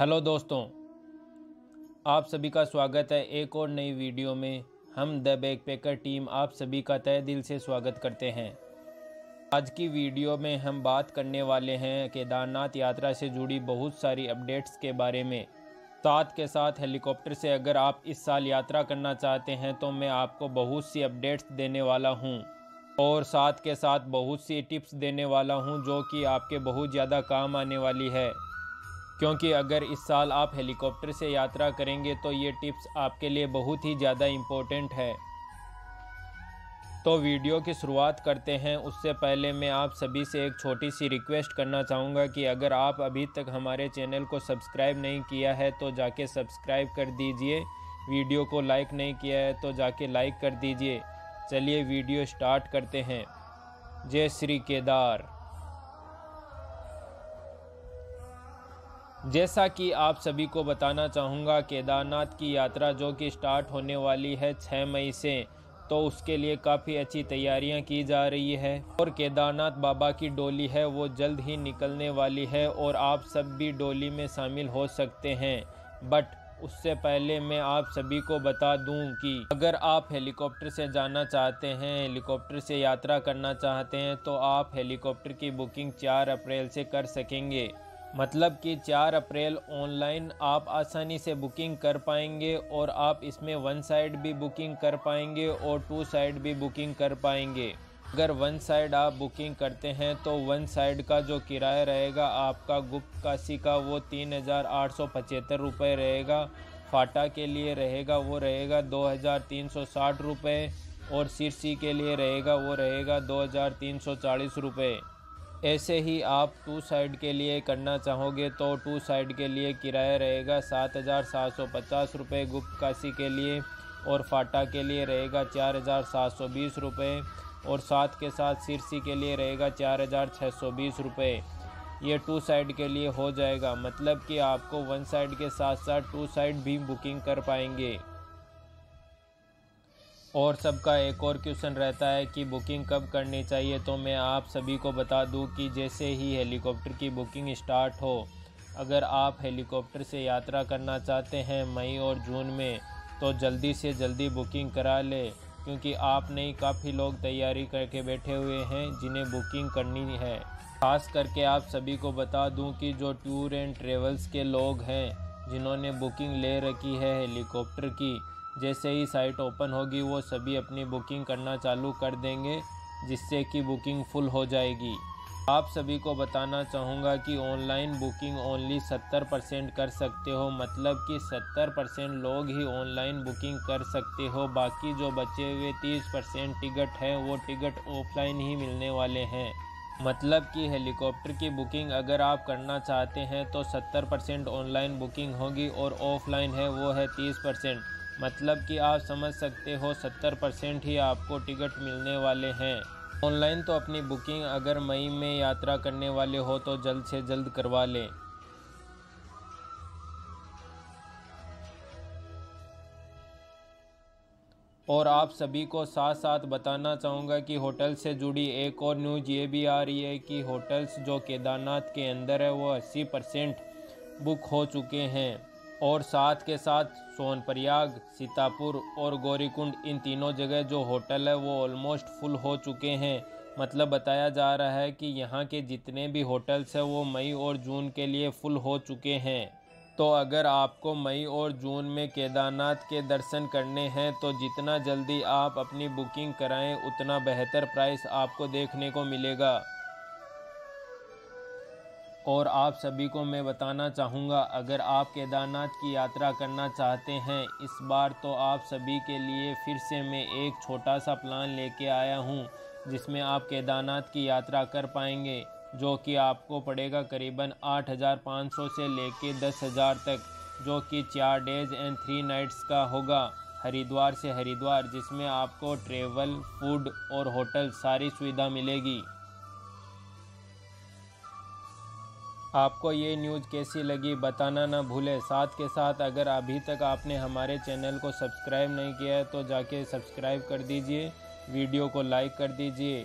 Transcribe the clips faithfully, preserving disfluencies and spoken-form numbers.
Hello दोस्तों, आप सभी का स्वागत है एक और नई वीडियो में। हम द बैकपैकर टीम आप सभी का तहे दिल से स्वागत करते हैं। आज की वीडियो में हम बात करने वाले हैं केदारनाथ यात्रा से जुड़ी बहुत सारी अपडेट्स के बारे में। साथ के साथ हेलीकॉप्टर से अगर आप इस साल यात्रा करना चाहते हैं तो मैं आपको बहुत सी अपडेट्स देने वाला हूँ और साथ के साथ बहुत सी टिप्स देने वाला हूँ जो कि आपके बहुत ज़्यादा काम आने वाली है, क्योंकि अगर इस साल आप हेलीकॉप्टर से यात्रा करेंगे तो ये टिप्स आपके लिए बहुत ही ज़्यादा इम्पोर्टेंट है। तो वीडियो की शुरुआत करते हैं। उससे पहले मैं आप सभी से एक छोटी सी रिक्वेस्ट करना चाहूँगा कि अगर आप अभी तक हमारे चैनल को सब्सक्राइब नहीं किया है तो जाके सब्सक्राइब कर दीजिए, वीडियो को लाइक नहीं किया है तो जाके लाइक कर दीजिए। चलिए वीडियो स्टार्ट करते हैं। जय श्री केदार। जैसा कि आप सभी को बताना चाहूँगा, केदारनाथ की यात्रा जो कि स्टार्ट होने वाली है छह मई से, तो उसके लिए काफ़ी अच्छी तैयारियां की जा रही है और केदारनाथ बाबा की डोली है वो जल्द ही निकलने वाली है और आप सब भी डोली में शामिल हो सकते हैं। बट उससे पहले मैं आप सभी को बता दूं कि अगर आप हेलीकॉप्टर से जाना चाहते हैं, हेलीकॉप्टर से यात्रा करना चाहते हैं तो आप हेलीकॉप्टर की बुकिंग चार अप्रैल से कर सकेंगे। मतलब कि चार अप्रैल ऑनलाइन आप आसानी से बुकिंग कर पाएंगे और आप इसमें वन साइड भी बुकिंग कर पाएंगे और टू साइड भी बुकिंग कर पाएंगे। अगर वन साइड आप बुकिंग करते हैं तो वन साइड का जो किराया रहेगा आपका गुप्त काशी का वो तीन हज़ार आठ सौ पचहत्तर रुपये रहेगा, फाटा के लिए रहेगा वो रहेगा दो हज़ार तीन सौ साठ रुपये और सिरसी के लिए रहेगा वो रहेगा दो हज़ार तीन सौ चालीस रुपये। ऐसे ही आप टू साइड के लिए करना चाहोगे तो टू साइड के लिए किराया रहेगा सात हज़ार सात सौ पचास रुपये गुप्त काशी के लिए और फाटा के लिए रहेगा चार हज़ार सात सौ बीस रुपये और साथ के साथ सिरसी के लिए रहेगा चार हज़ार छः सौ बीस रुपये। ये टू साइड के लिए हो जाएगा, मतलब कि आपको वन साइड के साथ साथ टू साइड भी बुकिंग कर पाएंगे। और सबका एक और क्वेश्चन रहता है कि बुकिंग कब करनी चाहिए, तो मैं आप सभी को बता दूं कि जैसे ही हेलीकॉप्टर की बुकिंग स्टार्ट हो, अगर आप हेलीकॉप्टर से यात्रा करना चाहते हैं मई और जून में, तो जल्दी से जल्दी बुकिंग करा ले, क्योंकि आप नहीं काफ़ी लोग तैयारी करके बैठे हुए हैं जिन्हें बुकिंग करनी है। खास करके आप सभी को बता दूं कि जो टूर एंड ट्रेवल्स के लोग हैं जिन्होंने बुकिंग ले रखी है हेलीकॉप्टर की, जैसे ही साइट ओपन होगी वो सभी अपनी बुकिंग करना चालू कर देंगे, जिससे कि बुकिंग फुल हो जाएगी। आप सभी को बताना चाहूँगा कि ऑनलाइन बुकिंग ओनली सत्तर परसेंट कर सकते हो, मतलब कि सत्तर परसेंट लोग ही ऑनलाइन बुकिंग कर सकते हो। बाकी जो बचे हुए तीस परसेंट टिकट हैं वो टिकट ऑफलाइन ही मिलने वाले हैं। मतलब कि हेलीकॉप्टर की बुकिंग अगर आप करना चाहते हैं तो सत्तर परसेंट ऑनलाइन बुकिंग होगी और ऑफलाइन है वो है तीस परसेंट। मतलब कि आप समझ सकते हो सत्तर परसेंट ही आपको टिकट मिलने वाले हैं। ऑनलाइन तो अपनी बुकिंग अगर मई में यात्रा करने वाले हो तो जल्द से जल्द करवा लें। और आप सभी को साथ साथ बताना चाहूँगा कि होटल से जुड़ी एक और न्यूज़ ये भी आ रही है कि होटल्स जो केदारनाथ के अंदर है वो अस्सी परसेंट बुक हो चुके हैं और साथ के साथ सोनप्रयाग, सीतापुर और गौरीकुंड इन तीनों जगह जो होटल है वो ऑलमोस्ट फुल हो चुके हैं। मतलब बताया जा रहा है कि यहाँ के जितने भी होटल्स हैं वो मई और जून के लिए फुल हो चुके हैं। तो अगर आपको मई और जून में केदारनाथ के दर्शन करने हैं तो जितना जल्दी आप अपनी बुकिंग कराएं उतना बेहतर प्राइस आपको देखने को मिलेगा। और आप सभी को मैं बताना चाहूँगा, अगर आप केदारनाथ की यात्रा करना चाहते हैं इस बार, तो आप सभी के लिए फिर से मैं एक छोटा सा प्लान लेके आया हूँ जिसमें आप केदारनाथ की यात्रा कर पाएंगे, जो कि आपको पड़ेगा करीबन आठ हज़ार पाँच सौ से लेके दस हज़ार तक, जो कि चार डेज़ एंड थ्री नाइट्स का होगा हरिद्वार से हरिद्वार, जिसमें आपको ट्रेवल, फूड और होटल सारी सुविधा मिलेगी। आपको ये न्यूज़ कैसी लगी बताना ना भूलें। साथ के साथ अगर अभी तक आपने हमारे चैनल को सब्सक्राइब नहीं किया है तो जाके सब्सक्राइब कर दीजिए, वीडियो को लाइक कर दीजिए।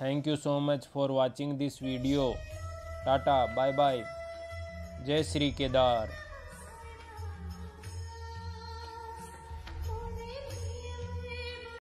Thank you so much for watching this video. Tata, bye bye. जय श्री केदार।